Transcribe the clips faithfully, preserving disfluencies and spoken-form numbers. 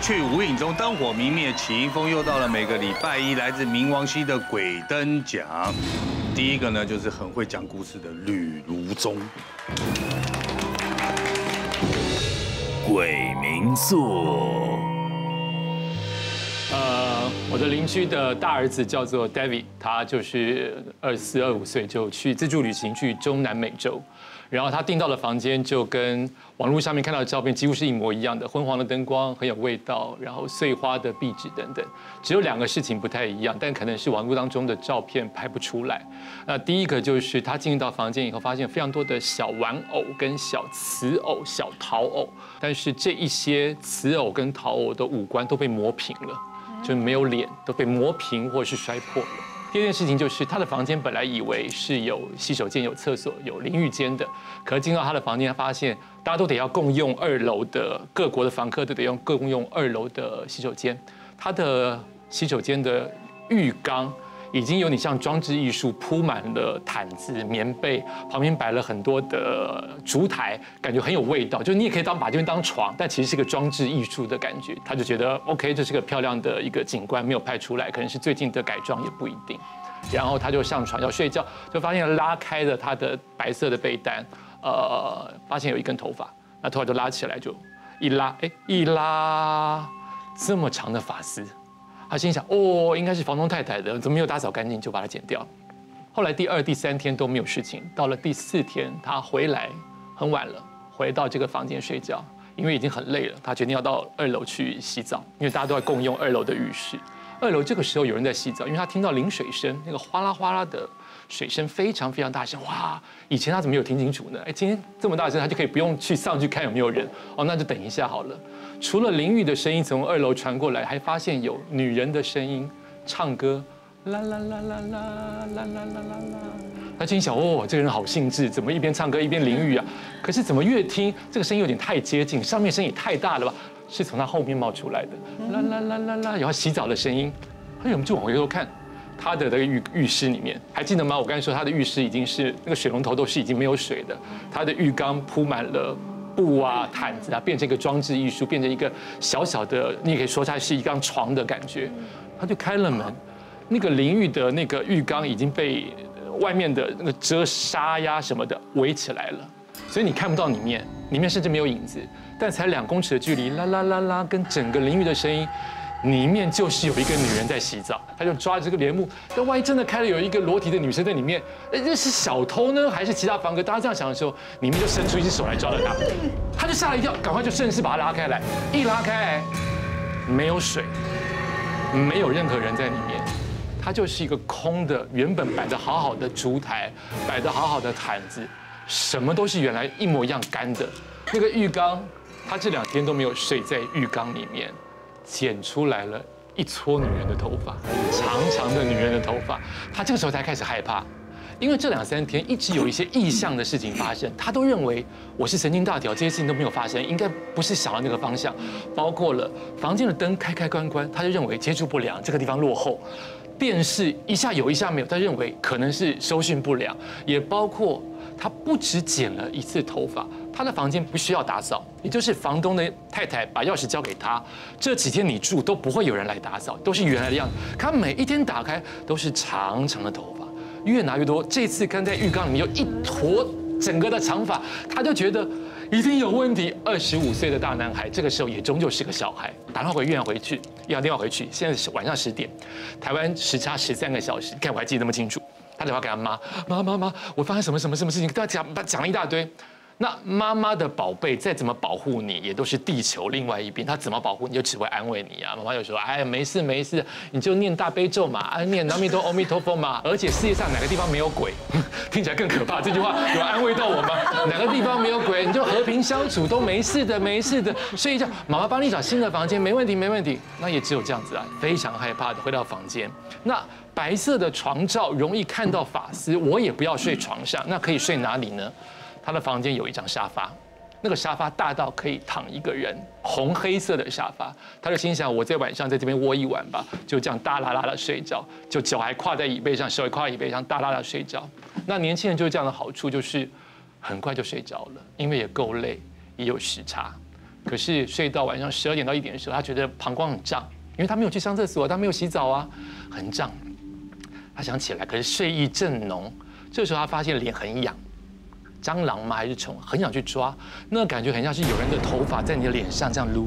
去无影中灯火明灭，起因风又到了每个礼拜一，来自冥王星的鬼灯奖。第一个呢，就是很会讲故事的吕如宗。鬼名作。呃，我的邻居的大儿子叫做 David， 他就是二四二五岁就去自助旅行去中南美洲。 然后他订到的房间就跟网络上面看到的照片几乎是一模一样的，昏黄的灯光，很有味道，然后碎花的壁纸等等。只有两个事情不太一样，但可能是网络当中的照片拍不出来。那第一个就是他进入到房间以后，发现非常多的小玩偶、跟小瓷偶、小陶偶，但是这一些瓷偶跟陶偶的五官都被磨平了，就没有脸，都被磨平或是摔破了。 第二件事情就是他的房间本来以为是有洗手间、有厕所、有淋浴间的，可是进到他的房间，他发现大家都得要共用二楼的，各国的房客都得用共用二楼的洗手间。他的洗手间的浴缸已经有点像装置艺术，铺满了毯子、棉被，旁边摆了很多的烛台，感觉很有味道。就你也可以当把这边当床，但其实是个装置艺术的感觉。他就觉得 OK， 这是个漂亮的一个景观，没有拍出来，可能是最近的改装也不一定。 然后他就上床要睡觉，就发现拉开了他的白色的被单，呃，发现有一根头发，那头发就拉起来，就一拉，哎，一拉，这么长的发丝，他心想，哦，应该是房东太太的，怎么没有打扫干净，就把它剪掉。后来第二、第三天都没有事情，到了第四天，他回来很晚了，回到这个房间睡觉，因为已经很累了，他决定要到二楼去洗澡，因为大家都在共用二楼的浴室。 二楼这个时候有人在洗澡，因为他听到淋水声，那个哗啦哗啦的水声非常非常大声。哇，以前他怎么没有听清楚呢？哎，今天这么大声，他就可以不用去上去看有没有人哦，那就等一下好了。除了淋浴的声音从二楼传过来，还发现有女人的声音唱歌，啦啦啦啦啦啦啦啦啦啦。他心想：哦，这个人好兴致，怎么一边唱歌一边淋浴啊？可是怎么越听这个声音有点太接近，上面声音也太大了吧？ 是从他后面冒出来的，啦啦啦啦啦，然后洗澡的声音，哎，我们就往回头看，他的那个浴浴室里面，还记得吗？我刚才说他的浴室已经是那个水龙头都是已经没有水的，他的浴缸铺满了布啊、毯子啊，变成一个装置艺术，变成一个小小的，你也可以说它是一张床的感觉。他就开了门，那个淋浴的那个浴缸已经被外面的那个遮纱呀什么的围起来了，所以你看不到里面，里面甚至没有影子。 但才两公尺的距离，啦啦啦啦，跟整个淋浴的声音，里面就是有一个女人在洗澡。他就抓着这个帘幕，但万一真的开了有一个裸体的女生在里面，哎，这是小偷呢，还是其他房客？大家这样想的时候，里面就伸出一只手来抓了他，他就吓了一跳，赶快就顺势把他拉开来。一拉开，没有水，没有任何人在里面，它就是一个空的，原本摆得好好的烛台，摆得好好的毯子，什么都是原来一模一样干的，那个浴缸。 他这两天都没有睡，在浴缸里面剪出来了一撮女人的头发，长长的女人的头发。他这个时候才开始害怕，因为这两三天一直有一些异象的事情发生，他都认为我是神经大条，这些事情都没有发生，应该不是想到那个方向。包括了房间的灯开开关关，他就认为接触不良，这个地方落后。电视一下有一下没有，他认为可能是收讯不良，也包括。 他不只剪了一次头发，他的房间不需要打扫，也就是房东的太太把钥匙交给他。这几天你住都不会有人来打扫，都是原来的样子。他每一天打开都是长长的头发，越拿越多。这次看在浴缸里面有一坨整个的长发，他就觉得一定有问题。二十五岁的大男孩，这个时候也终究是个小孩。打电话回医院回去，要电话回去。现在是晚上十点，台湾时差十三个小时，看我还记得那么清楚。 他打电话给他妈，妈妈妈，我发生什么什么什么事情？跟他讲，讲了一大堆。那妈妈的宝贝再怎么保护你，也都是地球另外一边，他怎么保护你就只会安慰你啊。妈妈就说：“哎，没事没事，你就念大悲咒嘛，啊，念南无多阿弥陀佛嘛。而且世界上哪个地方没有鬼？听起来更可怕。这句话有安慰到我吗？哪个地方没有鬼？你就和平相处，都没事的，没事的。睡一觉，妈妈帮你找新的房间，没问题，没问题。那也只有这样子啊，非常害怕的回到房间。那。 白色的床罩容易看到发丝，我也不要睡床上，那可以睡哪里呢？他的房间有一张沙发，那个沙发大到可以躺一个人，红黑色的沙发。他就心想，我在晚上在这边窝一晚吧，就这样大啦啦的睡着，就脚还跨在椅背上，手也跨在椅背上，大啦啦睡着。那年轻人就是这样的好处，就是很快就睡着了，因为也够累，也有时差。可是睡到晚上十二点到一点的时候，他觉得膀胱很胀，因为他没有去上厕所，他没有洗澡啊，很胀。他想起来，可是睡意正浓。这时候他发现脸很痒。 蟑螂吗？还是虫？很想去抓，那感觉很像是有人的头发在你的脸上这样撸，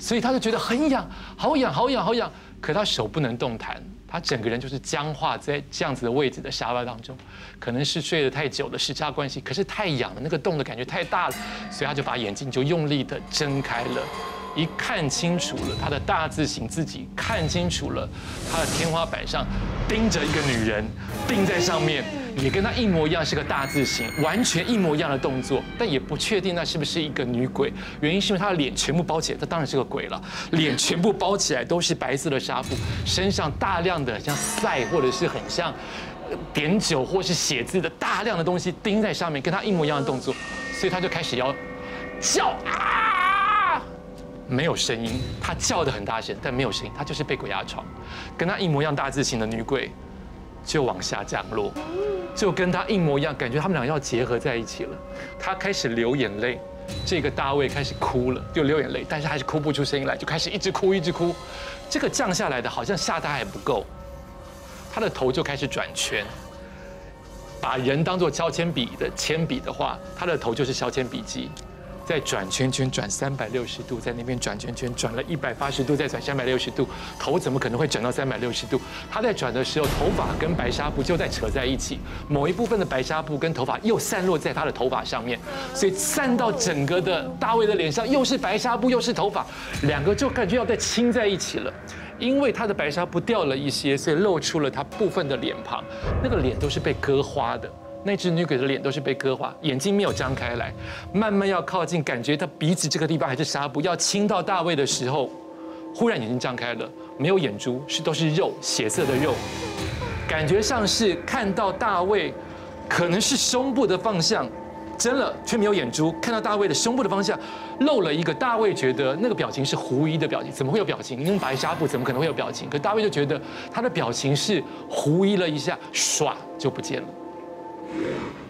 所以他就觉得很痒，好痒，好痒，好痒。可他手不能动弹，他整个人就是僵化在这样子的位置的沙发当中。可能是睡得太久的时差关系，可是太痒了，那个洞的感觉太大了，所以他就把眼睛就用力的睁开了，一看清楚了他的大字型自己，看清楚了他的天花板上钉着一个女人，钉在上面。 也跟他一模一样，是个大字型，完全一模一样的动作，但也不确定那是不是一个女鬼。原因是因为她的脸全部包起来，她当然是个鬼了，脸全部包起来都是白色的纱布，身上大量的像塞或者是很像碘酒或是血渍的大量的东西钉在上面，跟她一模一样的动作，所以她就开始要叫啊，没有声音，她叫得很大声，但没有声音，她就是被鬼压床，跟她一模一样大字型的女鬼就往下降落。 就跟他一模一样，感觉他们俩要结合在一起了。他开始流眼泪，这个大卫开始哭了，就流眼泪，但是还是哭不出声音来，就开始一直哭一直哭。这个降下来的好像吓他还不够，他的头就开始转圈。把人当做削铅笔的铅笔的话，他的头就是削铅笔机，在转圈圈转三百六十度，在那边转圈圈转了一百八十度，再转三百六十度，头怎么可能会转到三百六十度？他在转的时候，头发跟白纱布就在扯在一起，某一部分的白纱布跟头发又散落在他的头发上面，所以散到整个的大卫的脸上，又是白纱布又是头发，两个就感觉要再亲在一起了。因为他的白纱布掉了一些，所以露出了他部分的脸庞，那个脸都是被割花的。 那只女鬼的脸都是被割花，眼睛没有张开来，慢慢要靠近，感觉她鼻子这个地方还是纱布，要亲到大卫的时候，忽然眼睛张开了，没有眼珠，是都是肉，血色的肉，感觉上是看到大卫，可能是胸部的方向，真了，却没有眼珠，看到大卫的胸部的方向，露了一个。大卫觉得那个表情是狐疑的表情，怎么会有表情？用白纱布怎么可能会有表情？可大卫就觉得他的表情是狐疑了一下，唰就不见了。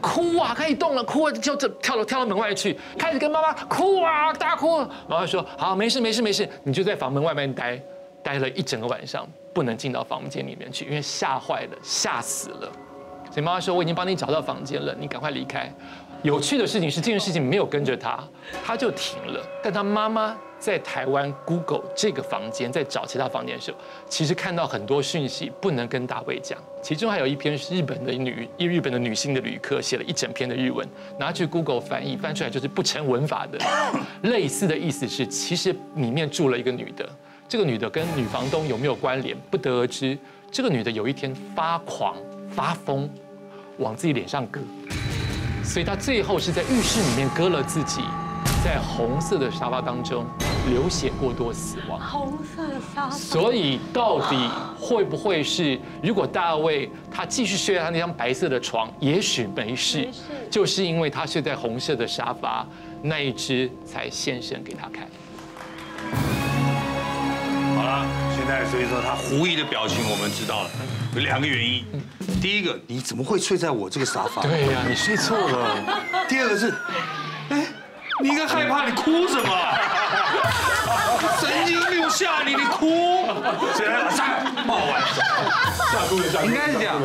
哭啊，可以动了，哭啊，就这跳到跳到门外去，开始跟妈妈哭啊，大哭。妈妈说好，没事没事没事，你就在房门外面待，待了一整个晚上，不能进到房间里面去，因为吓坏了，吓死了。所以妈妈说我已经帮你找到房间了，你赶快离开。有趣的事情是这件事情没有跟着他，他就停了。但他妈妈在台湾 Google 这个房间，在找其他房间的时候，其实看到很多讯息不能跟大卫讲。 其中还有一篇是日本的女日本的女性的旅客写了一整篇的日文，拿去 Google 翻译，翻出来就是不成文法的。类似的意思是，其实里面住了一个女的，这个女的跟女房东有没有关联不得而知。这个女的有一天发狂发疯，往自己脸上割，所以她最后是在浴室里面割了自己，在红色的沙发当中流血过多死亡。红色的沙发。所以到底？ 会不会是？如果大卫他继续睡在他那张白色的床，也许没事，就是因为他睡在红色的沙发，那一只才现身给他看。好了，现在所以说他狐疑的表情我们知道了，有两个原因。第一个，你怎么会睡在我这个沙发？对呀、啊，你睡错了。第二个是，哎，你应该害怕，你哭什么？ 神经病吓你，你哭，谁来杀？不好玩，吓哭一下，应该是这样，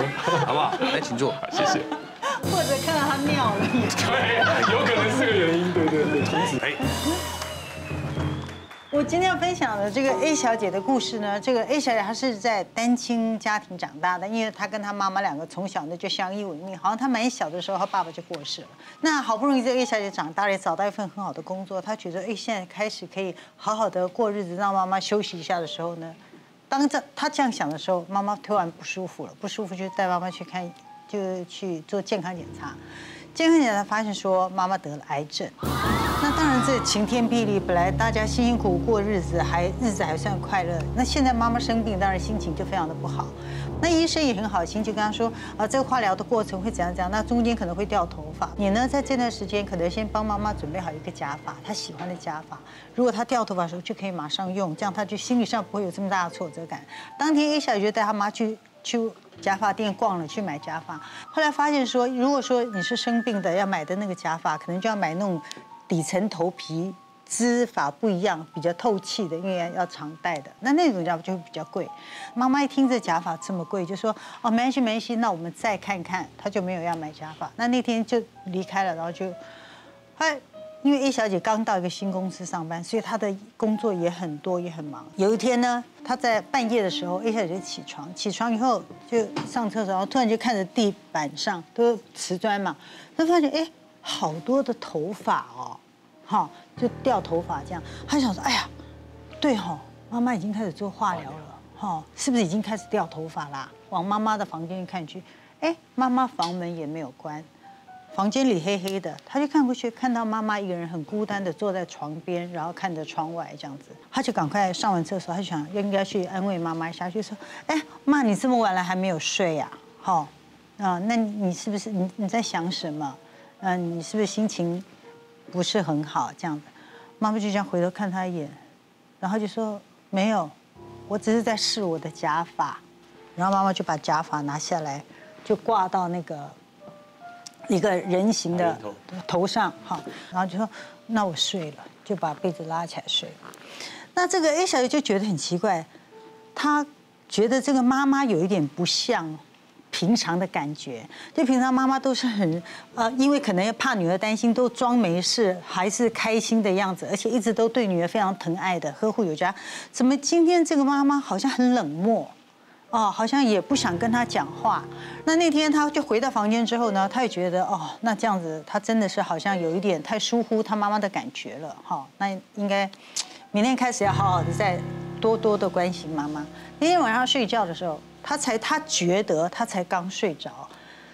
好不好？来，请坐，谢谢。或者看到他尿了，对，有可能是个原因，对对对，从此哎。我今天要分享的这个 A 小姐的故事呢，这个 A 小姐她是在单亲家庭长大的，因为她跟她妈妈两个从小呢就相依为命，好像她蛮小的时候，她爸爸就过世了。那好不容易这个 A 小姐长大了，也找到一份很好的工作，她觉得哎，现在开始可以好好的过日子，让妈妈休息一下的时候呢，当这她这样想的时候，妈妈突然不舒服了，不舒服就带妈妈去看，就去做健康检查。健康检查发现说妈妈得了癌症。那那当然是晴天霹雳，本来大家辛辛苦苦过日子，还日子还算快乐。那现在妈妈生病，当然心情就非常的不好。那医生也很好心，就跟他说啊，这个化疗的过程会怎样怎样，那中间可能会掉头发。你呢，在这段时间可能先帮妈妈准备好一个假发，她喜欢的假发。如果她掉头发的时候就可以马上用，这样她就心理上不会有这么大的挫折感。当天 A 小姐就带她妈去去。 假发店逛了，去买假发。后来发现说，如果说你是生病的，要买的那个假发，可能就要买那种底层头皮织法不一样、比较透气的，因为要常戴的。那那种假发就会比较贵。妈妈一听这假发这么贵，就说：“哦，没关系，没关系，那我们再看看。”她就没有要买假发。那那天就离开了，然后就，后来。 因为A小姐刚到一个新公司上班，所以她的工作也很多，也很忙。有一天呢，她在半夜的时候，A小姐起床，起床以后就上厕所，然后突然就看着地板上都是瓷砖嘛，她发现哎，好多的头发哦，哈，就掉头发这样。她想说，哎呀，对吼，妈妈已经开始做化疗了，哈，是不是已经开始掉头发啦？往妈妈的房间看去，哎，妈妈房门也没有关。 房间里黑黑的，他就看过去，看到妈妈一个人很孤单的坐在床边，然后看着窗外这样子，他就赶快上完厕所，他就想应该去安慰妈妈一下，就说：“哎，妈，你这么晚了还没有睡呀？好，啊，那你是不是你你在想什么？嗯，你是不是心情不是很好？这样子。”妈妈就这样回头看他一眼，然后就说：“没有，我只是在试我的假发。”然后妈妈就把假发拿下来，就挂到那个。 一个人形的头上，哈，然后就说：“那我睡了。”就把被子拉起来睡了。那这个 A 小姐就觉得很奇怪，她觉得这个妈妈有一点不像平常的感觉。就平常妈妈都是很呃，因为可能怕女儿担心，都装没事，还是开心的样子，而且一直都对女儿非常疼爱的，呵护有加。怎么今天这个妈妈好像很冷漠？ 哦，好像也不想跟他讲话。那那天他就回到房间之后呢，他也觉得哦，那这样子他真的是好像有一点太疏忽他妈妈的感觉了哈、哦。那应该明天开始要好好的再多多的关心妈妈。那天晚上睡觉的时候，他才他觉得他才刚睡着，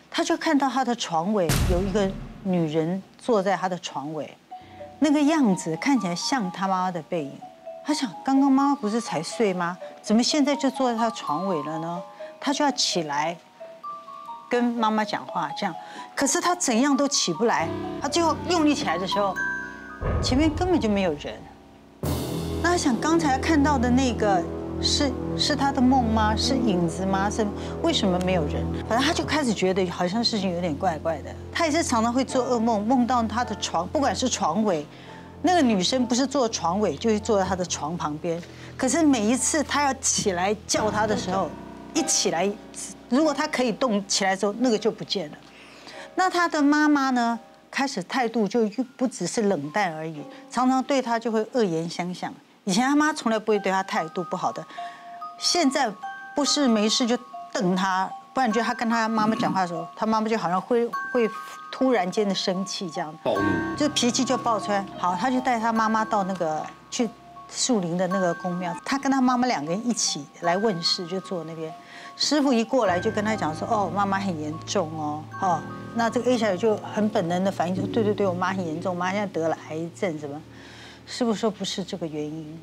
他就看到他的床尾有一个女人坐在他的床尾，那个样子看起来像他妈妈的背影。 他想，刚刚妈妈不是才睡吗？怎么现在就坐在她床尾了呢？他就要起来跟妈妈讲话，这样。可是他怎样都起不来。他最后用力起来的时候，前面根本就没有人。那他想，刚才看到的那个是是他的梦吗？是影子吗？是为什么没有人？反正他就开始觉得好像事情有点怪怪的。他也是常常会做噩梦，梦到他的床，不管是床尾。 那个女生不是坐床尾，就是坐在她的床旁边。可是每一次她要起来叫她的时候，一起来，如果她可以动起来之后，那个就不见了。那她的妈妈呢，开始态度就不只是冷淡而已，常常对她就会恶言相向。以前她妈从来不会对她态度不好的，现在不是没事就瞪她，不然就她跟她妈妈讲话的时候，她妈妈就好像会会。 突然间的生气，这样暴怒，就脾气就爆出来。好，他就带他妈妈到那个去树林的那个公庙，他跟他妈妈两个人一起来问事，就坐那边。师傅一过来就跟他讲说：“哦，妈妈很严重哦，哦。”那这个 A 小姐就很本能的反应说：“对对对，我妈很严重，我妈现在得了癌症，怎么？”师傅说：“不是这个原因，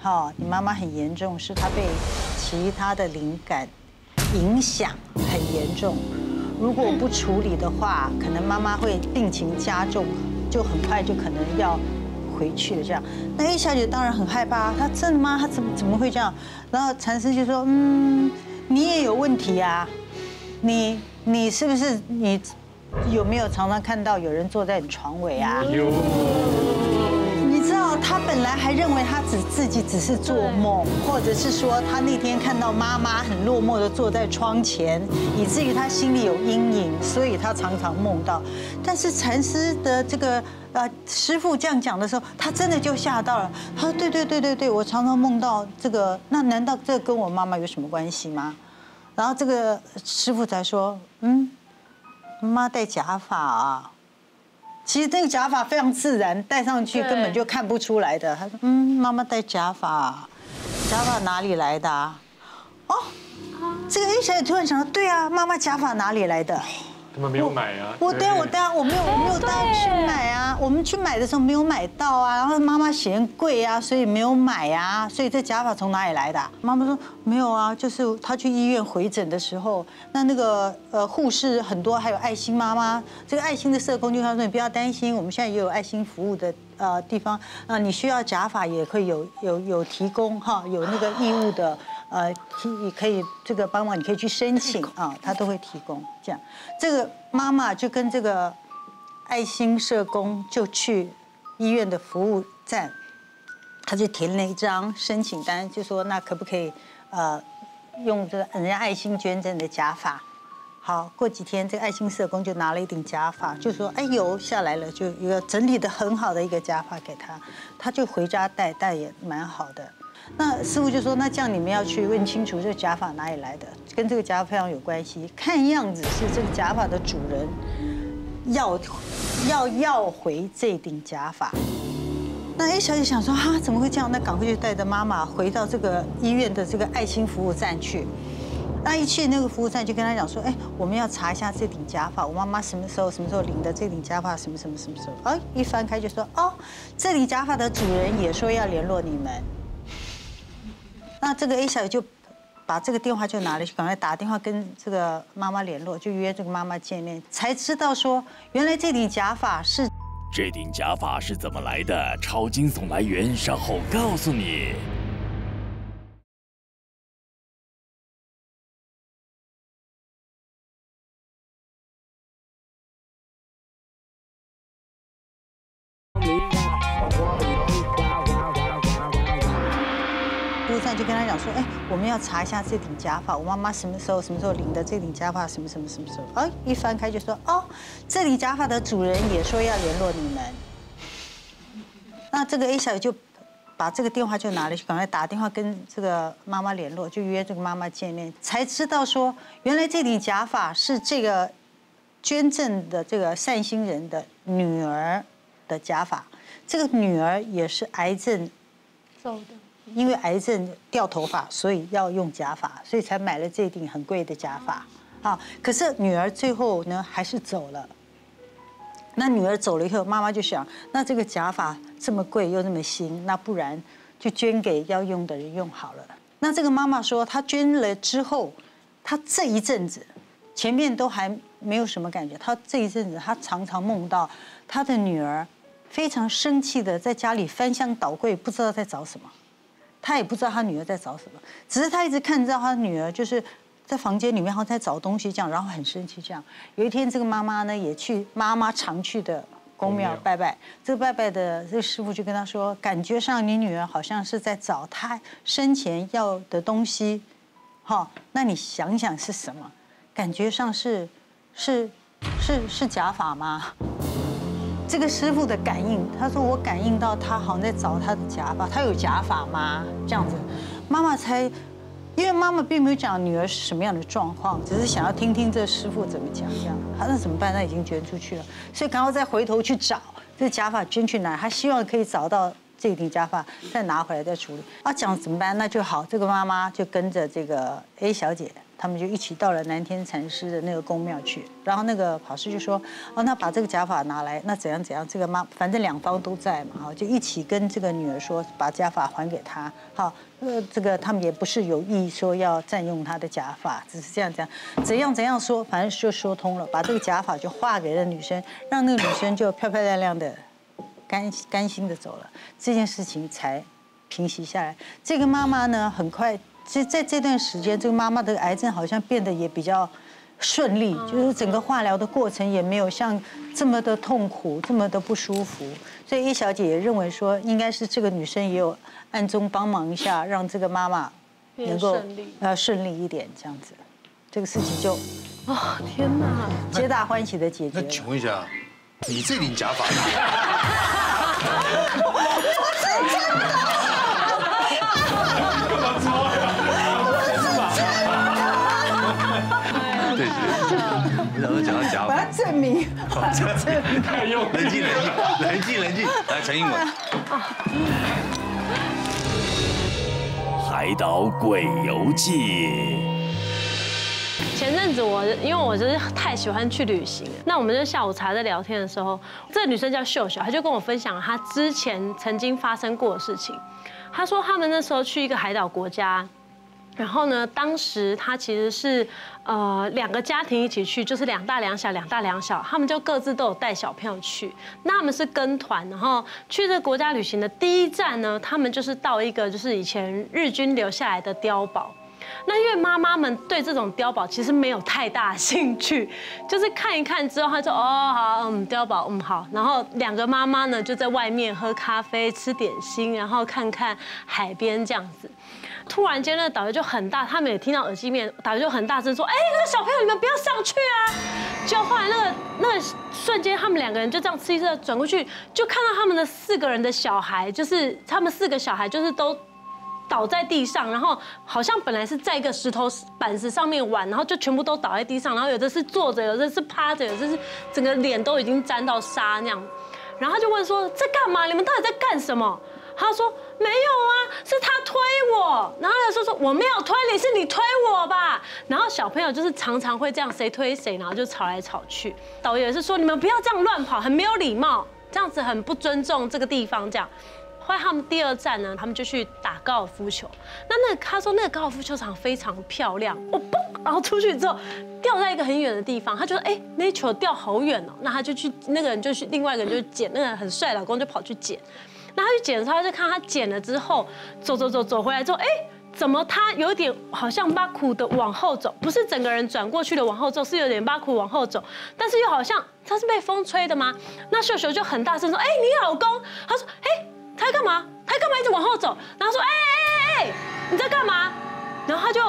哈，你妈妈很严重，是她被其他的灵感影响很严重。” 如果不处理的话，可能妈妈会病情加重，就很快就可能要回去了。这样，那 A 小姐当然很害怕，她真的吗？她怎么怎么会这样？然后禅师就说：“嗯，你也有问题啊，你你是不是你有没有常常看到有人坐在你床尾啊？有。你知道，她本来还认为她只自己只是做梦，或者是说她那天看到妈妈很落寞的坐在窗前。” 以至于他心里有阴影，所以他常常梦到。但是禅师的这个呃师父这样讲的时候，他真的就吓到了。他说：“对对对对对，我常常梦到这个，那难道这跟我妈妈有什么关系吗？”然后这个师父才说：“嗯，妈戴假发啊。”其实这个假发非常自然，戴上去根本就看不出来的。他说：“嗯，妈妈戴假发、啊，假发哪里来的啊？”哦。 这个 A 小姐突然想到，对啊，妈妈假发哪里来的？他们没有买啊。我对我当然我没有我没有带去买啊，我们去买的时候没有买到啊，然后妈妈嫌贵啊，所以没有买啊，所以这假发从哪里来的、啊？妈妈说没有啊，就是她去医院回诊的时候，那那个呃护士很多，还有爱心妈妈，这个爱心的社工就跟她说你不要担心，我们现在也有爱心服务的。 呃，地方，呃，你需要假发也可以有有有提供哈，有那个义务的，呃，提可以这个帮忙，你可以去申请啊，他都会提供。这样，这个妈妈就跟这个爱心社工就去医院的服务站，他就填了一张申请单，就说那可不可以呃用这个人家爱心捐赠的假发。 好，过几天这个爱心社工就拿了一顶假发，就说：“哎呦，下来了，就一个整理的很好的一个假发给他，他就回家戴，戴也蛮好的。”那师傅就说：“那这样你们要去问清楚这个假发哪里来的，跟这个假发非常有关系。看样子是这个假发的主人要要要回这顶假发。”那 A 小姐想说：“哈，怎么会这样？”那赶快就带着妈妈回到这个医院的这个爱心服务站去。 那一去那个服务站就跟他讲说，哎，我们要查一下这顶假发，我妈妈什么时候什么时候领的这顶假发，什么什么什么时候？哎，一翻开就说，哦，这顶假发的主人也说要联络你们。那这个 A 小姐就把这个电话就拿了去，赶快打电话跟这个妈妈联络，就约这个妈妈见面，才知道说，原来这顶假发是这顶假发是怎么来的，超惊悚来源，稍后告诉你。 我们要查一下这顶假发，我妈妈什么时候、什么时候领的这顶假发，什么什么什么时候？哎，一翻开就说哦，这顶假发的主人也说要联络你们。那这个 A 小姐就把这个电话就拿了去，赶快打电话跟这个妈妈联络，就约这个妈妈见面，才知道说原来这顶假发是这个捐赠的这个善心人的女儿的假发，这个女儿也是癌症走的。 因为癌症掉头发，所以要用假发，所以才买了这顶很贵的假发啊。可是女儿最后呢还是走了。那女儿走了以后，妈妈就想，那这个假发这么贵又那么新，那不然就捐给要用的人用好了。那这个妈妈说，她捐了之后，她这一阵子前面都还没有什么感觉，她这一阵子她常常梦到她的女儿非常生气的在家里翻箱倒柜，不知道在找什么。 他也不知道他女儿在找什么，只是他一直看到他女儿就是在房间里面，好像在找东西这样，然后很生气这样。有一天，这个妈妈呢也去妈妈常去的公庙拜拜，这个拜拜的这个师傅就跟他说，感觉上你女儿好像是在找她生前要的东西，哈，那你想想是什么？感觉上是是是是假发吗？ 这个师傅的感应，他说我感应到他好像在找他的假发，他有假发吗？这样子，妈妈才，因为妈妈并没有讲女儿是什么样的状况，只是想要听听这师傅怎么讲这样。他那怎么办？他已经捐出去了，所以赶快再回头去找这假发捐去哪，他希望可以找到这顶假发，再拿回来再处理。啊，讲怎么办？那就好，这个妈妈就跟着这个 A 小姐。 他们就一起到了南天禅师的那个宫庙去，然后那个法师就说：“哦，那把这个假发拿来，那怎样怎样？这个妈，反正两方都在嘛，就一起跟这个女儿说，把假发还给她。好，呃，这个他们也不是有意说要占用她的假发，只是这样这样，怎样怎样说，反正就说通了，把这个假发就划给了女生，让那个女生就漂漂亮亮的，甘甘心的走了。这件事情才平息下来。这个妈妈呢，很快。” 其实在这段时间，这个妈妈的癌症好像变得也比较顺利，就是整个化疗的过程也没有像这么的痛苦，这么的不舒服。所以叶小姐也认为说，应该是这个女生也有暗中帮忙一下，让这个妈妈能够呃顺利一点这样子。这个事情就，哦天哪，皆大欢喜的解决。那请问一下，你这顶假发？我是真的。 我要证明，我要证明，太用冷静，冷静，冷静，来陈英文。海岛鬼游记。前阵子我因为我就是太喜欢去旅行了，那我们就下午茶在聊天的时候，这个女生叫秀秀，她就跟我分享她之前曾经发生过的事情。她说他们那时候去一个海岛国家。 然后呢？当时他其实是，呃，两个家庭一起去，就是两大两小，两大两小，他们就各自都有带小朋友去。那他们是跟团，然后去这个国家旅行的第一站呢，他们就是到一个就是以前日军留下来的碉堡。那因为妈妈们对这种碉堡其实没有太大兴趣，就是看一看之后，他说哦好，嗯，碉堡，嗯好。然后两个妈妈呢就在外面喝咖啡、吃点心，然后看看海边这样子。 突然间，那导游就很大，他们也听到耳机面，导游就很大声说：“哎，那个小朋友，你们不要上去啊！”就后来那个那个瞬间，他们两个人就这样吃一吃，转过去就看到他们的四个人的小孩，就是他们四个小孩就是都倒在地上，然后好像本来是在一个石头板子上面玩，然后就全部都倒在地上，然后有的是坐着，有的是趴着，有的是整个脸都已经沾到沙那样。然后他就问说：“在干嘛？你们到底在干什么？” 他说没有啊，是他推我。然后他就说我没有推你，是你推我吧。然后小朋友就是常常会这样，谁推谁，然后就吵来吵去。导游也是说你们不要这样乱跑，很没有礼貌，这样子很不尊重这个地方。这样，后来他们第二站呢，他们就去打高尔夫球。那那个他说那个高尔夫球场非常漂亮，我嘣，然后出去之后掉在一个很远的地方，他觉得哎那球掉好远哦，那他就去那个人就去另外一个人就捡，那个很帅老公就跑去捡。 那他去捡的时候，他就看他捡了之后，走走走走回来之后，哎，怎么他有点好像巴苦的往后走，不是整个人转过去的往后走，是有点巴苦往后走，但是又好像他是被风吹的吗？那秀秀就很大声说：“哎，你老公！”他说：“哎，他在干嘛？他干嘛一直往后走？”然后说：“哎哎哎哎，你在干嘛？”然后他就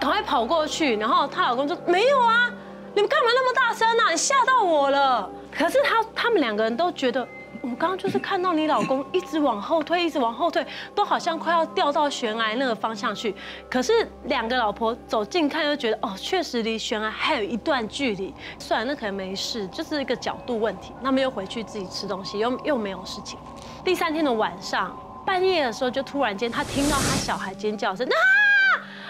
赶快跑过去，然后她老公就没有啊，你们干嘛那么大声啊？你吓到我了。可是他他们两个人都觉得。 我刚刚就是看到你老公一直往后退，一直往后退，都好像快要掉到悬崖那个方向去。可是两个老婆走近看，又觉得哦，确实离悬崖还有一段距离。算了，那可能没事，就是一个角度问题。那么又回去自己吃东西，又又没有事情。第三天的晚上，半夜的时候，就突然间他听到他小孩尖叫声，啊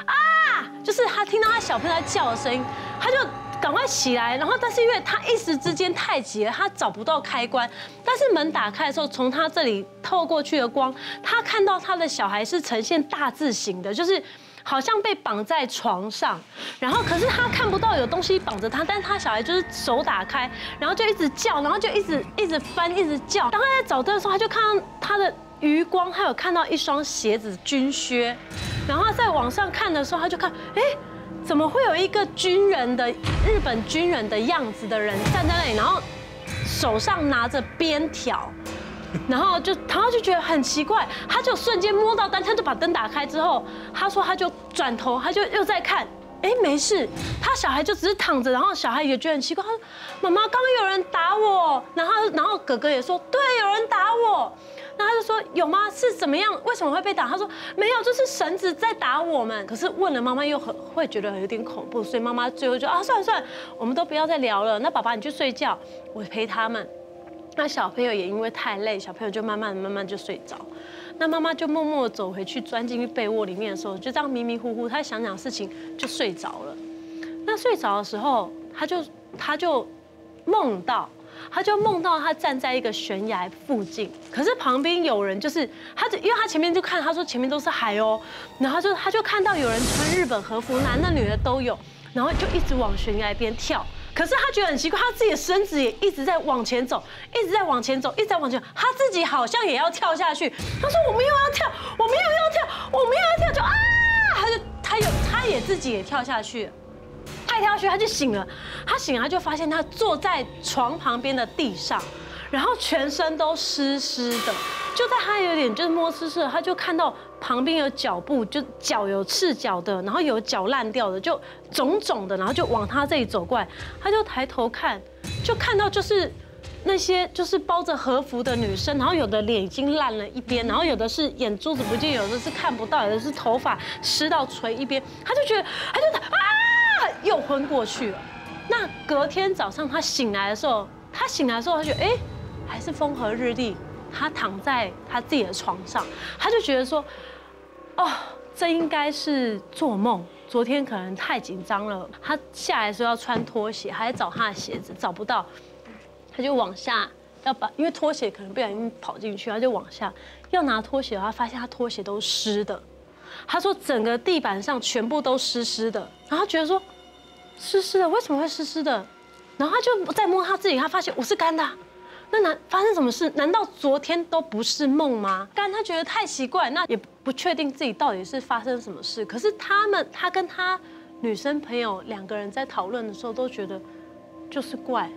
啊，就是他听到他小朋友在叫的声音，他就。 赶快起来，然后但是因为他一时之间太急了，他找不到开关。但是门打开的时候，从他这里透过去的光，他看到他的小孩是呈现大字形的，就是好像被绑在床上。然后可是他看不到有东西绑着他，但是他小孩就是手打开，然后就一直叫，然后就一直一直翻，一直叫。当他在找的时候，他就看到他的余光，他有看到一双鞋子军靴。然后在往上看的时候，他就看，哎。 怎么会有一个军人的日本军人的样子的人站在那里，然后手上拿着鞭条，然后就他就觉得很奇怪，他就瞬间摸到灯，他就把灯打开之后，他说他就转头，他就又在看，哎没事，他小孩就只是躺着，然后小孩也觉得很奇怪，他说妈妈刚刚有人打我，然后然后哥哥也说对，有人打我。 那他就说有吗？是怎么样？为什么会被打？他说没有，就是绳子在打我们。可是问了妈妈又很会觉得有点恐怖，所以妈妈最后就啊算了算了，我们都不要再聊了。那爸爸你去睡觉，我陪他们。那小朋友也因为太累，小朋友就慢慢慢慢就睡着。那妈妈就默默走回去，钻进去被窝里面的时候，就这样迷迷糊糊，她想想事情就睡着了。那睡着的时候，她就她就梦到。 他就梦到他站在一个悬崖附近，可是旁边有人，就是他，因为他前面就看，他说前面都是海哦，然后就他就看到有人穿日本和服，男的女的都有，然后就一直往悬崖边跳。可是他觉得很奇怪，他自己的身子也一直在往前走，一直在往前走，一直在往前走，他自己好像也要跳下去。他说我没有要跳，我没有要跳，我没有要跳，就啊，他就他有他也自己也跳下去了。 他跳下去，他就醒了。他醒了，他就发现他坐在床旁边的地上，然后全身都湿湿的。就在他有点就是摸湿湿的，他就看到旁边有脚步，就脚有赤脚的，然后有脚烂掉的，就肿肿的，然后就往他这里走过来。他就抬头看，就看到就是那些就是包着和服的女生，然后有的脸已经烂了一边，然后有的是眼珠子不见，有的是看不到，有的是头发湿到垂一边。他就觉得，他就啊。 又昏过去了。那隔天早上他醒来的时候，他醒来的时候，他觉得哎，还是风和日丽。他躺在他自己的床上，他就觉得说，哦，这应该是做梦。昨天可能太紧张了，他下来说要穿拖鞋，还找他的鞋子找不到，他就往下要把，因为拖鞋可能不小心跑进去，他就往下要拿拖鞋，他发现他拖鞋都湿的。他说整个地板上全部都湿湿的，然后觉得说湿湿的为什么会湿湿的？然后他就再摸他自己，他发现我是干的。 那难发生什么事？难道昨天都不是梦吗？但他觉得太奇怪，那也不确定自己到底是发生什么事。可是他们，他跟他女生朋友两个人在讨论的时候，都觉得就是怪。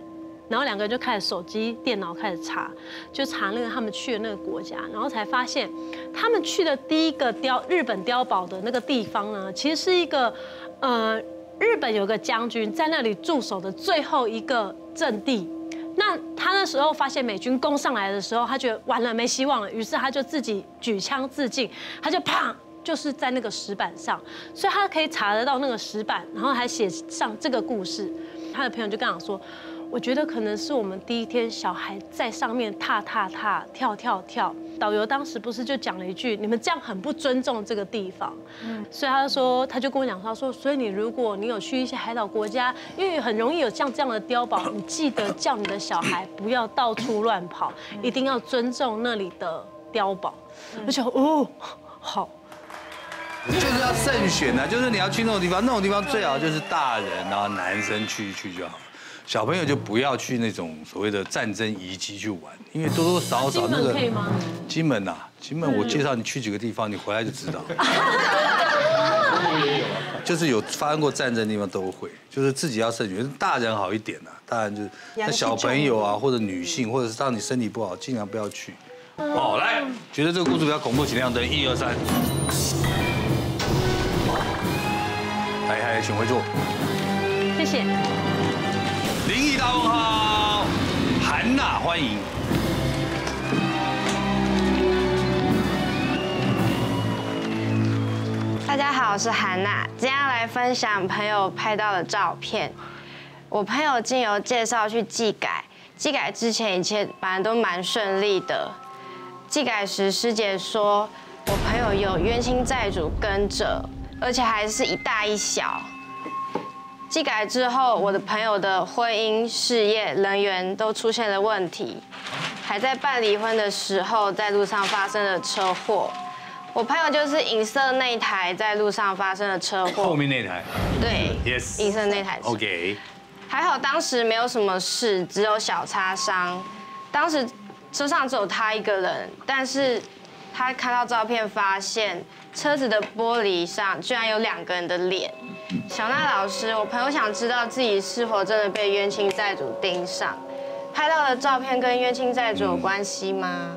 然后两个人就开始手机、电脑开始查，就查那个他们去的那个国家，然后才发现他们去的第一个碉日本碉堡的那个地方呢，其实是一个呃日本有个将军在那里驻守的最后一个阵地。 那他那时候发现美军攻上来的时候，他觉得完了没希望了，于是他就自己举枪自尽，他就啪，就是在那个石板上，所以他可以查得到那个石板，然后还写上这个故事。他的朋友就跟我说，我觉得可能是我们第一天小孩在上面踏踏踏、跳跳跳，导游当时不是就讲了一句，你们这样很不尊重这个地方，所以他就说，他就跟我讲，他说，所以你如果你有去一些海岛国家，因为很容易有像这样的碉堡，你记得叫你的小孩不要到处乱跑，一定要尊重那里的碉堡。我想哦，好。 就是要慎选啊，就是你要去那种地方，那种地方最好就是大人然后男生去去就好，小朋友就不要去那种所谓的战争遗迹去玩，因为多多少少那个。金门可以吗？金门啊，金门我介绍你去几个地方，你回来就知道。就是有发生过战争的地方都会，就是自己要慎选，大人好一点啊，大人就是那小朋友啊或者女性或者是让你身体不好，尽量不要去。哦，来，觉得这个故事比较恐怖，请亮灯，一二三。 来来，请回座。谢谢。灵异大问号，韩娜欢迎。大家好，我是韩娜，今天要来分享朋友拍到的照片。我朋友经由介绍去技改，技改之前一切本来都蛮顺利的。技改时师姐说，我朋友有冤亲债主跟着。 而且还是一大一小。技改之后，我的朋友的婚姻、事业、人缘都出现了问题，还在办离婚的时候，在路上发生了车祸。我朋友就是影射那一台在路上发生了车祸，后面那台。对 ，yes， 影射那台。OK。还好当时没有什么事，只有小擦伤。当时车上只有他一个人，但是他看到照片发现。 车子的玻璃上居然有两个人的脸，小娜老师，我朋友想知道自己是否真的被冤亲债主盯上，拍到的照片跟冤亲债主有关系吗？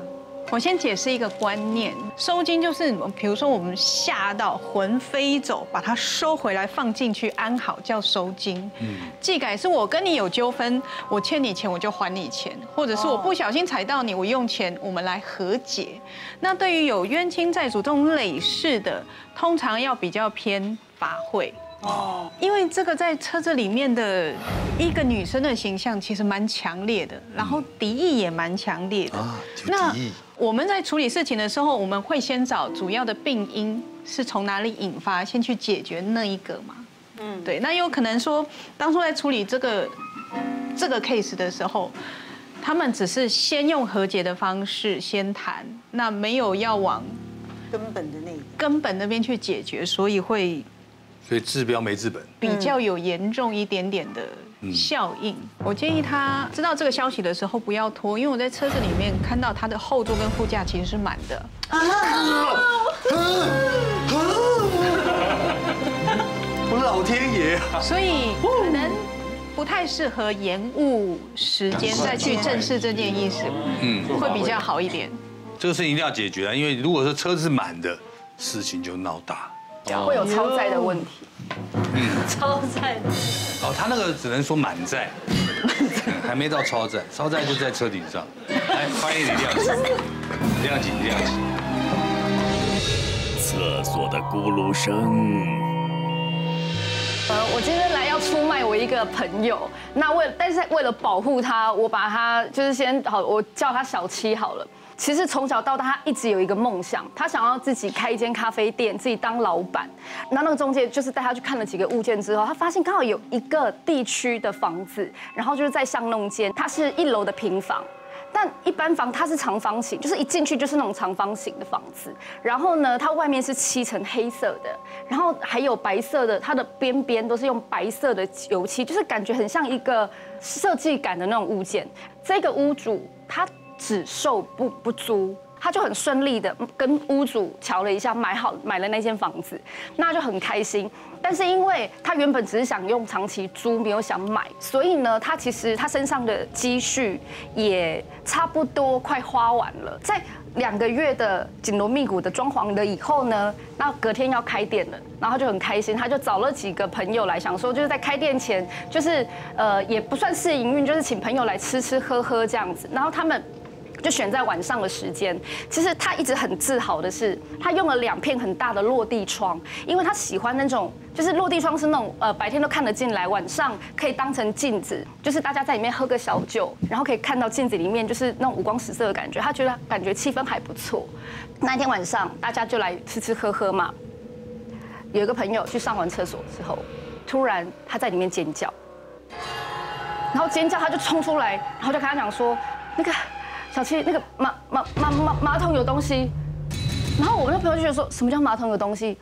我先解释一个观念，收金就是比如说我们吓到魂飞走，把它收回来放进去安好叫收金。嗯，技改是我跟你有纠纷，我欠你钱我就还你钱，或者是我不小心踩到你，我用钱我们来和解。那对于有冤亲债主这种累世的，通常要比较偏法会。 哦，因为这个在车子里面的一个女生的形象其实蛮强烈的，然后敌意也蛮强烈的。那我们在处理事情的时候，我们会先找主要的病因是从哪里引发，先去解决那一个嘛。嗯，对。那有可能说，当初在处理这个这个 case 的时候，他们只是先用和解的方式先谈，那没有要往根本的那个根本那边去解决，所以会。 所以治标没治本，比较有严重一点点的效应。我建议他知道这个消息的时候不要拖，因为我在车子里面看到他的后座跟副驾其实是满的。我老天爷！所以可能不太适合延误时间再去正视这件意识，嗯，会比较好一点。这个事情一定要解决啊，因为如果说车子满的，事情就闹大。 会有超载的问题，嗯，超载的。哦，他那个只能说满载，还没到超载，超载就在车顶上。来，欢迎你亮起，亮起，亮起。厕所的咕噜声。呃，我今天来要出卖我一个朋友，那为但是为了保护他，我把他就是先好，我叫他小七好了。其实从小到大他一直有一个梦想，他想要自己开一间咖啡店，自己当老板。那那个中介就是带他去看了几个物件之后，他发现刚好有一个地区的房子，然后就是在巷弄间，它是一楼的平房。 但一般房它是长方形，就是一进去就是那种长方形的房子。然后呢，它外面是漆成黑色的，然后还有白色的，它的边边都是用白色的油漆，就是感觉很像一个设计感的那种物件。这个屋主他只售不不租，他就很顺利的跟屋主瞧了一下，买好买了那间房子，那就很开心。 但是因为他原本只是想用长期租，没有想买，所以呢，他其实他身上的积蓄也差不多快花完了。在两个月的紧锣密鼓的装潢了以后呢，那隔天要开店了，然后就很开心，他就找了几个朋友来，想说就是在开店前，就是呃也不算是营运，就是请朋友来吃吃喝喝这样子，然后他们。 就选在晚上的时间。其实他一直很自豪的是，他用了两片很大的落地窗，因为他喜欢那种，就是落地窗是那种呃白天都看得进来，晚上可以当成镜子，就是大家在里面喝个小酒，然后可以看到镜子里面就是那种五光十色的感觉。他觉得感觉气氛还不错。那天晚上大家就来吃吃喝喝嘛。有一个朋友去上完厕所之后，突然他在里面尖叫，然后尖叫他就冲出来，然后就跟他讲说那个。 小七，那个马马马马马桶有东西，然后我那朋友就觉得说什么叫马桶有东西？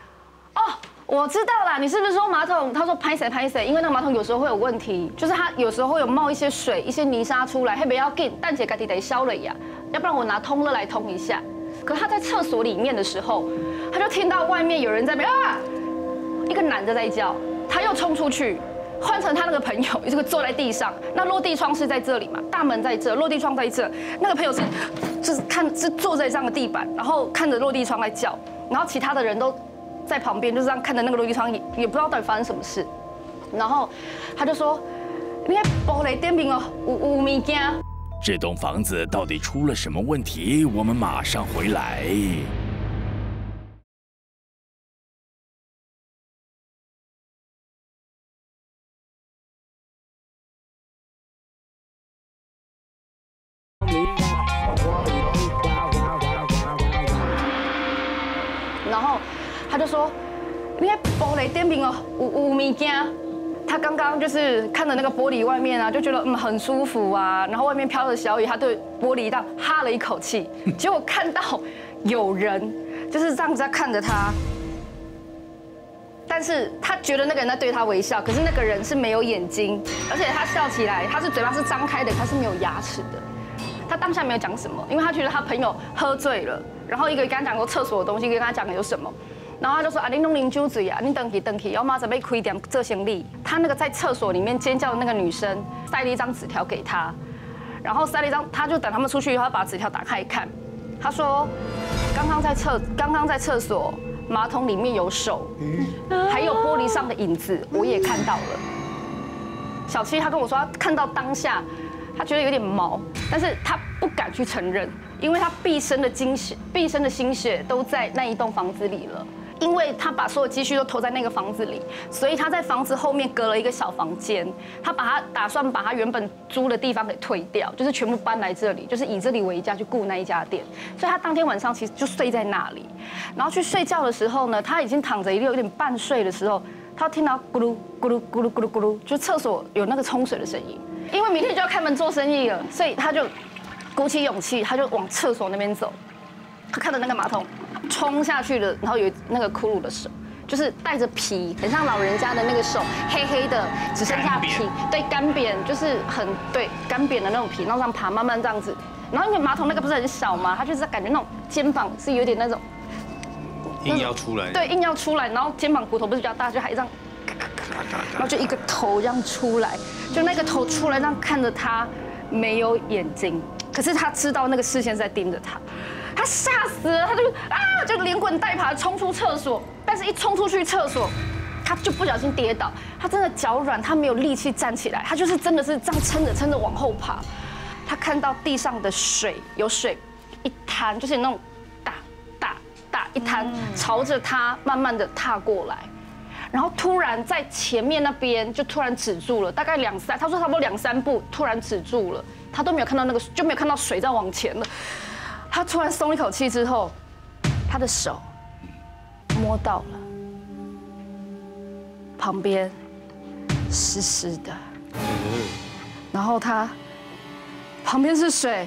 哦，我知道啦，你是不是说马桶？他说拍谁拍谁，因为那个马桶有时候会有问题，就是它有时候会有冒一些水、一些泥沙出来，特别要紧，但姐家己得消了呀，要不然我拿通乐来通一下。可他在厕所里面的时候，他就听到外面有人在那啊，一个男的在叫，他又冲出去。 换成他那个朋友，这个坐在地上，那落地窗是在这里嘛？大门在这，落地窗在这。那个朋友是，就是看是坐在这样的地板，然后看着落地窗在叫，然后其他的人都在旁边就这样看着那个落地窗，也也不知道到底发生什么事。然后他就说：“你看玻璃点评哦，有有物件。”这栋房子到底出了什么问题？我们马上回来。 然后他就说：“你看玻璃点评哦，有有物件。”他刚刚就是看着那个玻璃外面啊，就觉得嗯很舒服啊。然后外面飘着小雨，他对玻璃上哈了一口气，结果看到有人就是这样子在看着他。但是他觉得那个人在对他微笑，可是那个人是没有眼睛，而且他笑起来，他是嘴巴是张开的，他是没有牙齿的。 他当下没有讲什么，因为他觉得他朋友喝醉了，然后一个跟他讲过厕所的东西，跟他讲有什么，然后他就说啊，你弄零酒醉啊，你等去等去，要妈准备开点这行李。他那个在厕所里面尖叫的那个女生塞了一张纸条给他，然后塞了一张，他就等他们出去以后，把纸条打开一看，他说刚刚在厕刚刚在厕所马桶里面有手，还有玻璃上的影子，我也看到了。小七他跟我说他看到当下。 他觉得有点毛，但是他不敢去承认，因为他毕生的精血、毕生的心血都在那一栋房子里了。因为他把所有积蓄都投在那个房子里，所以他在房子后面隔了一个小房间，他把他打算把他原本租的地方给退掉，就是全部搬来这里，就是以这里为家去雇那一家店。所以他当天晚上其实就睡在那里，然后去睡觉的时候呢，他已经躺着一溜有点半睡的时候，他听到咕噜咕噜咕噜咕噜咕噜，就厕所有那个冲水的声音。 因为明天就要开门做生意了，所以他就鼓起勇气，他就往厕所那边走。他看着那个马桶冲下去了，然后有那个骷髅的手，就是带着皮，很像老人家的那个手，黑黑的，只剩下皮，对，干扁，就是很对干扁的那种皮，然后这样爬，慢慢这样子。然后因为马桶那个不是很小嘛，他就是感觉那种肩膀是有点那种硬要出来，对，硬要出来，然后肩膀骨头不是比较大，就还这样。 然后就一个头这样出来，就那个头出来，这样看着他，没有眼睛，可是他知道那个视线是在盯着他，他吓死了，他就啊，就连滚带爬冲出厕所，但是一冲出去厕所，他就不小心跌倒，他真的脚软，他没有力气站起来，他就是真的是这样撑着撑着往后爬，他看到地上的水有水一滩，就是那种大大大一滩，朝着他慢慢的踏过来。 然后突然在前面那边就突然止住了，大概两三，他说差不多两三步，突然止住了，他都没有看到那个，就没有看到水在往前了，他突然松一口气之后，他的手摸到了旁边湿湿的，然后他旁边是水，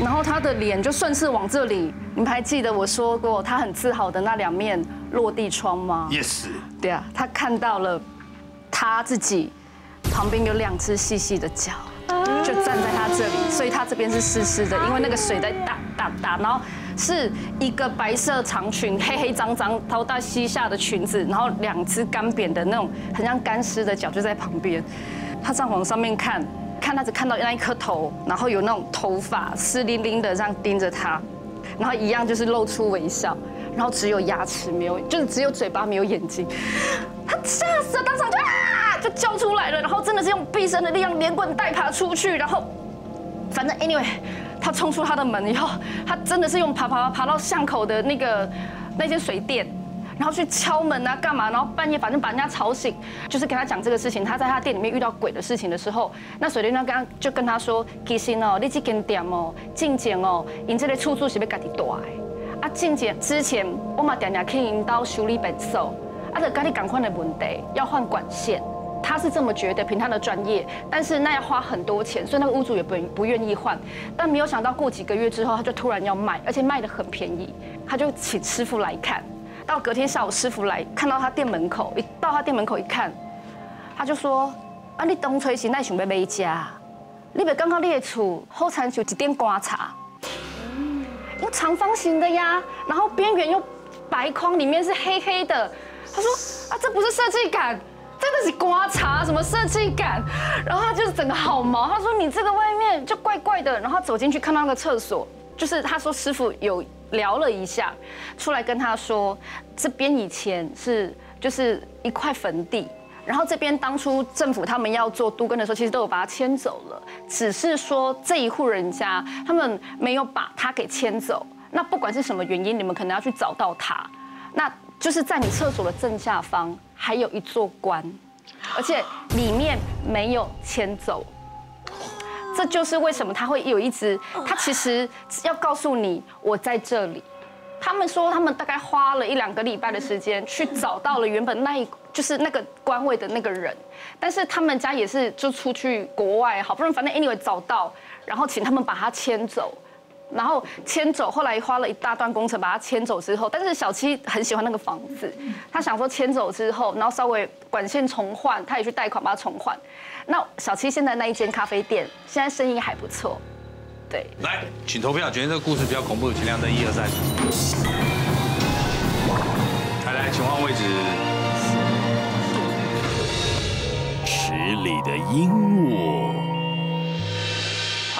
然后他的脸就顺势往这里。你们还记得我说过他很自豪的那两面落地窗吗 ？Yes。对啊，他看到了他自己旁边有两只细细的脚。 就站在他这里，所以他这边是湿湿的，因为那个水在打打打，然后是一个白色长裙，黑黑脏脏，头到膝下的裙子，然后两只干扁的那种，很像干尸的脚就在旁边。他这样往上面看，看他只看到那一颗头，然后有那种头发湿淋淋的这样盯着他，然后一样就是露出微笑，然后只有牙齿没有，就是只有嘴巴没有眼睛。他吓死了，当场就啊！ 就叫出来了，然后真的是用毕生的力量连滚带爬出去，然后反正 anyway， 他冲出他的门以后，他真的是用爬爬爬爬到巷口的那个那间水店，然后去敲门啊干嘛，然后半夜反正把人家吵醒，就是跟他讲这个事情，他在他店里面遇到鬼的事情的时候，那水店那跟他就跟他说，其实哦，你这间店哦，进前哦，因这个出租是要家己住的，啊进前之前我嘛常常去因家修理别墅，啊就跟你同款的问题，要换管线。 他是这么觉得，凭他的专业，但是那要花很多钱，所以那个屋主也不不愿意换。但没有想到，过几个月之后，他就突然要卖，而且卖得很便宜。他就请师傅来看，到隔天下午，师傅来看到他店门口，一到他店门口一看，他就说：“啊，你当初是那想要买家，你别刚刚你的厝后产就一点观察，因为长方形的呀，然后边缘又白框，里面是黑黑的。”他说：“啊，这不是设计感。” 真的是刮痧，什么设计感？然后他就是整个好毛，他说你这个外面就怪怪的。然后走进去看到那个厕所，就是他说师傅有聊了一下，出来跟他说，这边以前是就是一块坟地，然后这边当初政府他们要做都更的时候，其实都有把它迁走了，只是说这一户人家他们没有把它给迁走。那不管是什么原因，你们可能要去找到它。那 就是在你厕所的正下方还有一座棺，而且里面没有迁走，这就是为什么他会有一只。他其实要告诉你，我在这里。他们说他们大概花了一两个礼拜的时间去找到了原本那一就是那个官位的那个人，但是他们家也是就出去国外，好不容易反正 anyway 找到，然后请他们把它迁走。 然后迁走，后来花了一大段工程把它迁走之后，但是小七很喜欢那个房子，他想说迁走之后，然后稍微管线重换，他也去贷款把它重换。那小七现在那一间咖啡店，现在生意还不错。对，来，请投票，觉得这个故事比较恐怖，请亮灯一二三。来来，请换位置。池里的鹦鹉。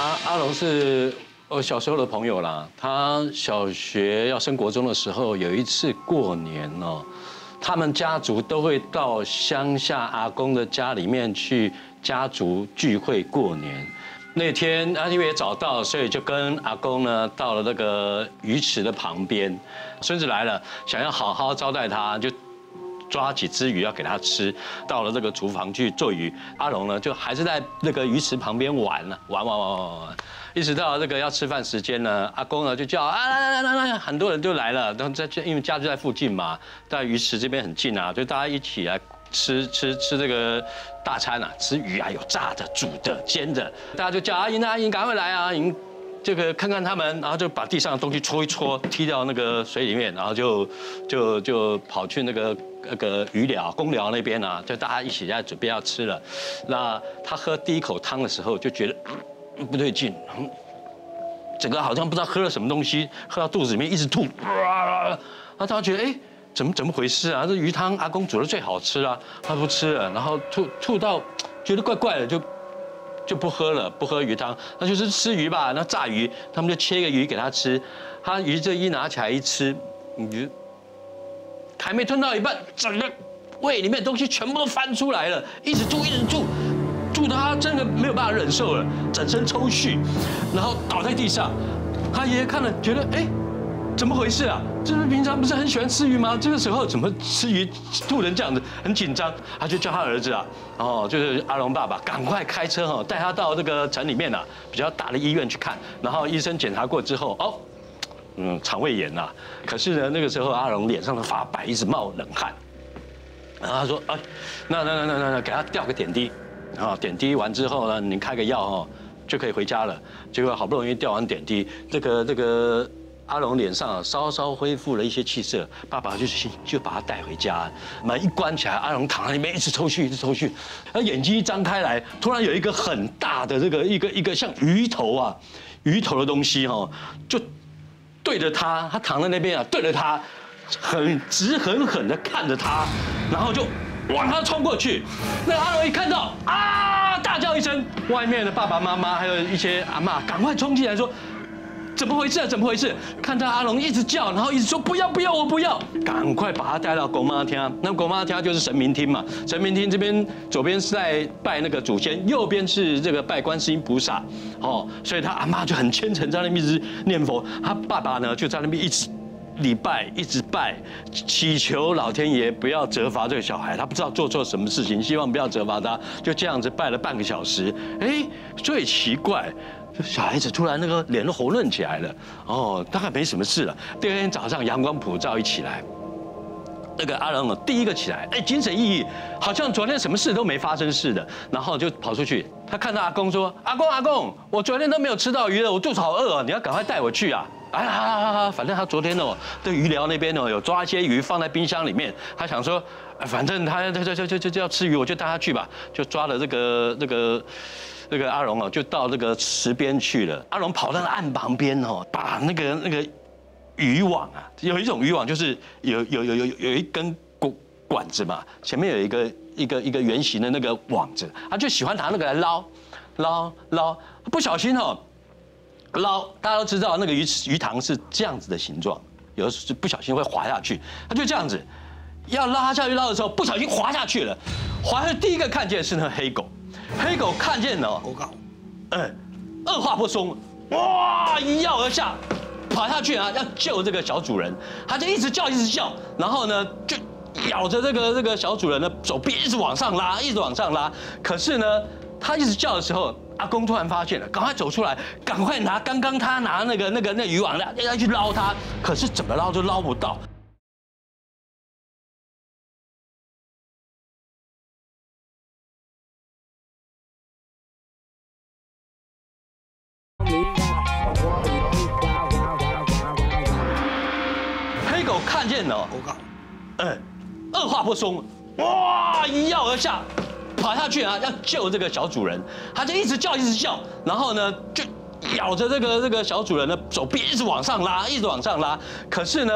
阿阿龙是。 我小时候的朋友啦，他小学要升国中的时候，有一次过年哦，他们家族都会到乡下阿公的家里面去家族聚会过年。那天啊，因为也早到，所以就跟阿公呢到了那个鱼池的旁边。孙子来了，想要好好招待他，就抓几只鱼要给他吃。到了这个厨房去做鱼，阿龙呢就还是在那个鱼池旁边玩了，玩玩玩玩玩。 一直到这个要吃饭时间呢，阿公呢就叫啊来来来来，很多人就来了。然后在因为家就在附近嘛，在鱼池这边很近啊，就大家一起来吃吃吃这个大餐啊，吃鱼啊，有炸的、煮的、煎的。大家就叫阿英啊，阿英赶快来啊，阿英这个看看他们，然后就把地上的东西搓一搓，踢到那个水里面，然后就就就跑去那个那个鱼寮、公寮那边啊，就大家一起在准备要吃了。那他喝第一口汤的时候就觉得 不对劲，整个好像不知道喝了什么东西，喝到肚子里面一直吐，啊，他突然觉得哎，怎么怎么回事啊？这鱼汤阿公煮的最好吃啊，他不吃了，然后吐吐到觉得怪怪的，就就不喝了，不喝鱼汤，那就是吃鱼吧，那炸鱼，他们就切一个鱼给他吃，他鱼这一拿起来一吃，鱼还没吞到一半，整个胃里面的东西全部都翻出来了，一直吐，一直吐。 吐得他真的没有办法忍受了，整身抽搐，然后倒在地上。他爷爷看了，觉得哎，怎么回事啊？就是平常不是很喜欢吃鱼吗？这个时候怎么吃鱼吐成这样子，很紧张。他就叫他儿子啊，哦，就是阿龙爸爸，赶快开车哈，带他到这个城里面啊比较大的医院去看。然后医生检查过之后，哦，嗯肠胃炎呐、啊。可是呢，那个时候阿龙脸上的发白，一直冒冷汗。然后他说：“哎，那那那那那，给他吊个点滴，啊，点滴完之后呢，您开个药哦，就可以回家了。”结果好不容易吊完点滴，这个这个。 阿龙脸上稍稍恢复了一些气色，爸爸就就把他带回家，门一关起来，阿龙躺在里面一直抽搐，一直抽搐，他眼睛一张开来，突然有一个很大的这个一个一个像鱼头啊，鱼头的东西哈，就对着他，他躺在那边啊，对着他，很直狠狠地看着他，然后就往他冲过去，那阿龙一看到啊，大叫一声，外面的爸爸妈妈还有一些阿嬷赶快冲进来说。 怎么回事啊？怎么回事？看到阿龙一直叫，然后一直说不要不要，我不要，赶快把他带到公妈厅。那公妈厅就是神明厅嘛。神明厅这边左边是在拜那个祖先，右边是这个拜观世音菩萨。哦，所以他阿妈就很虔诚在那边一直念佛，他爸爸呢就在那边一直礼拜，一直拜，祈求老天爷不要责罚这个小孩，他不知道做错什么事情，希望不要责罚他。就这样子拜了半个小时，哎，最奇怪。 小孩子突然那个脸都红润起来了，哦，大概没什么事了。第二天早上阳光普照一起来，那个阿龙第一个起来，哎，精神奕奕，好像昨天什么事都没发生似的。然后就跑出去，他看到阿公说：“阿公阿公，我昨天都没有吃到鱼了，我肚子好饿啊，你要赶快带我去啊！”啊啊啊！反正他昨天哦，对鱼寮那边哦有抓一些鱼放在冰箱里面，他想说，反正他他他他他要吃鱼，我就带他去吧，就抓了这个这个。 这个阿龙哦，就到那个池边去了。阿龙跑到岸旁边哦，把那个那个渔网啊，有一种渔网就是有有有有有一根管管子嘛，前面有一个一个一个圆形的那个网子，他就喜欢拿那个来捞，捞捞，不小心哦，捞大家都知道那个鱼鱼塘是这样子的形状，有时不小心会滑下去，他就这样子要拉下去捞的时候，不小心滑下去了，滑下去第一个看见是那黑狗。 黑狗看见了，我靠，哎，二话不说，哇，一跃而下，爬下去啊，要救这个小主人，他就一直叫，一直叫，然后呢，就咬着这个这个小主人的手臂，一直往上拉，一直往上拉。可是呢，他一直叫的时候，阿公突然发现了，赶快走出来，赶快拿刚刚他拿那个那个那渔网来要去捞他，可是怎么捞都捞不到。 看见了，我靠，哎，二话不说，哇，一跃而下，爬下去啊，要救这个小主人，他就一直叫，一直叫，然后呢，就咬着这个这个小主人的手臂，一直往上拉，一直往上拉。可是呢，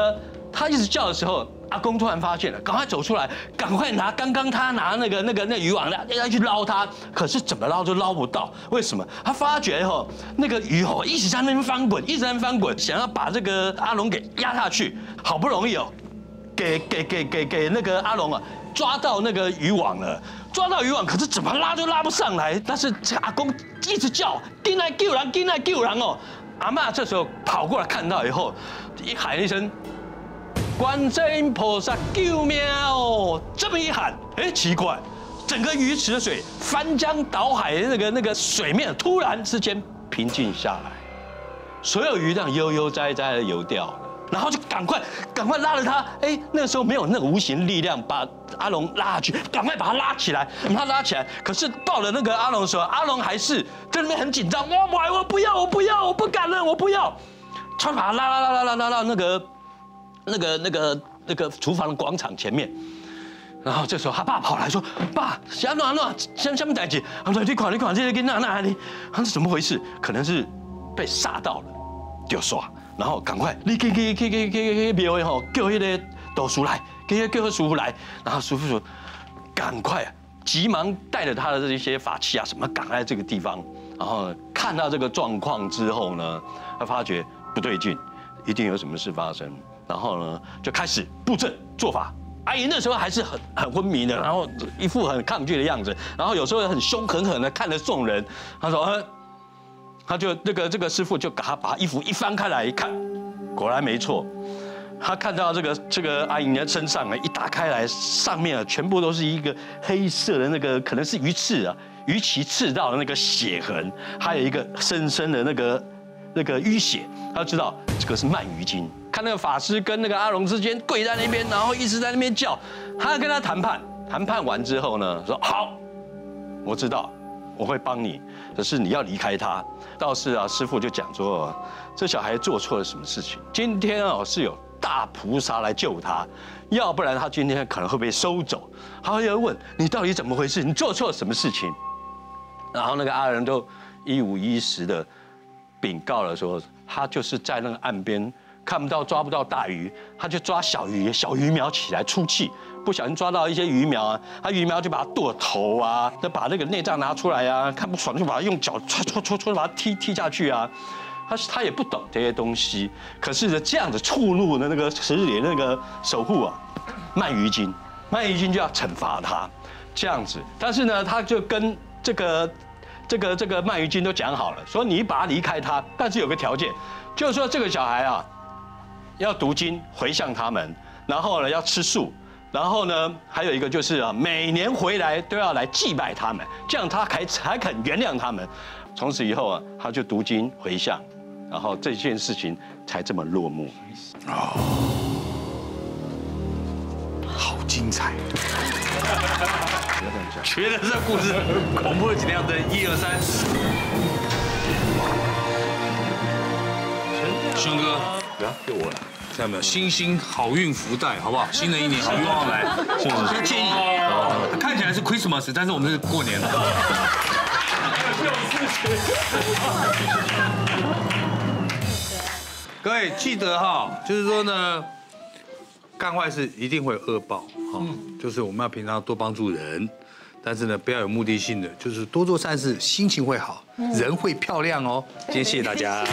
他一直叫的时候，阿公突然发现了，赶快走出来，赶快拿刚刚他拿那个那个那渔网来要去捞他，可是怎么捞都捞不到，为什么？他发觉吼，那个鱼吼一直在那边翻滚，一直在翻滚，想要把这个阿龙给压下去。 好不容易哦，给给给给给那个阿龙啊，抓到那个渔网了，抓到渔网，可是怎么拉都拉不上来。但是这阿公一直叫，进来救人，进来救人哦。阿嬤这时候跑过来看到以后，一喊一声，观世音菩萨救命哦！这么一喊，哎，奇怪，整个鱼池的水翻江倒海，那个那个水面突然之间平静下来，所有鱼这样悠悠哉哉的游掉了。 然后就赶快，赶快拉着他。哎，那个时候没有那个无形力量把阿龙拉下去，赶快把他拉起来，把他拉起来。可是到了那个阿龙的时候，阿龙还是在那边很紧张，我我我不要，我不要，我不敢了，我不要。他把他拉拉拉拉拉拉到那个、那个、那个、那个厨房的广场前面。然后这时候他爸跑来说：“爸，小暖暖，下下面代志。”他说：“你管你管这些跟那那里，他是怎么回事？可能是被吓到了，就刷。” 然后赶快，你去去去去去去庙诶吼，叫迄个道士来，叫叫师傅来。然后师傅说，赶快，急忙带着他的这些法器啊什么，赶来这个地方。然后看到这个状况之后呢，他发觉不对劲，一定有什么事发生。然后呢，就开始布阵做法。 阿姨那时候还是很很昏迷的，然后一副很抗拒的样子，然后有时候很凶狠狠的看着众人。他说，嗯。 他就那个这个师傅就把他把衣服一翻开来一看，果然没错。他看到这个这个阿姨的身上呢，一打开来，上面啊全部都是一个黑色的那个，可能是鱼刺啊，鱼鳍刺到的那个血痕，还有一个深深的那个那个淤血，他就知道这个是鳗鱼精。看那个法师跟那个阿龙之间跪在那边，然后一直在那边叫，他跟他谈判，谈判完之后呢，说好，我知道，我会帮你，可是你要离开他。道士啊，师父就讲说，这小孩做错了什么事情？今天啊是有大菩萨来救他，要不然他今天可能会被收走。他要问你到底怎么回事？你做错了什么事情？然后那个阿龙就一五一十的禀告了，说他就是在那个岸边看不到、抓不到大鱼，他就抓小鱼，小鱼苗起来出气，不小心抓到一些鱼苗啊，他鱼苗就把它剁头啊，再把那个内脏拿出来啊，看不爽就把它用脚戳戳戳戳把它踢踢下去啊。他他也不懂这些东西，可是呢，这样子触怒的那个十日莲那个守护啊，鳗鱼精，鳗鱼精就要惩罚他这样子。但是呢，他就跟这个。这个这个鳗鱼精都讲好了，说你把他离开他，但是有个条件，就是说这个小孩啊，要读经回向他们，然后呢要吃素，然后呢还有一个就是啊，每年回来都要来祭拜他们，这样他才才肯原谅他们。从此以后啊，他就读经回向，然后这件事情才这么落幕。哦，好精彩！觉得这故事恐怖的几辆灯，一二三。兄哥，不要给我了，看到没有？星星好运福袋，好不好？新的一年好运旺来。我要建议，看起来是 Christmas， 但是我们是过年了。各位记得哈，就是说呢。干坏事一定会有恶报，哈，就是我们要平常多帮助人，但是呢，不要有目的性的，就是多做善事，心情会好，人会漂亮哦。今天谢谢大家。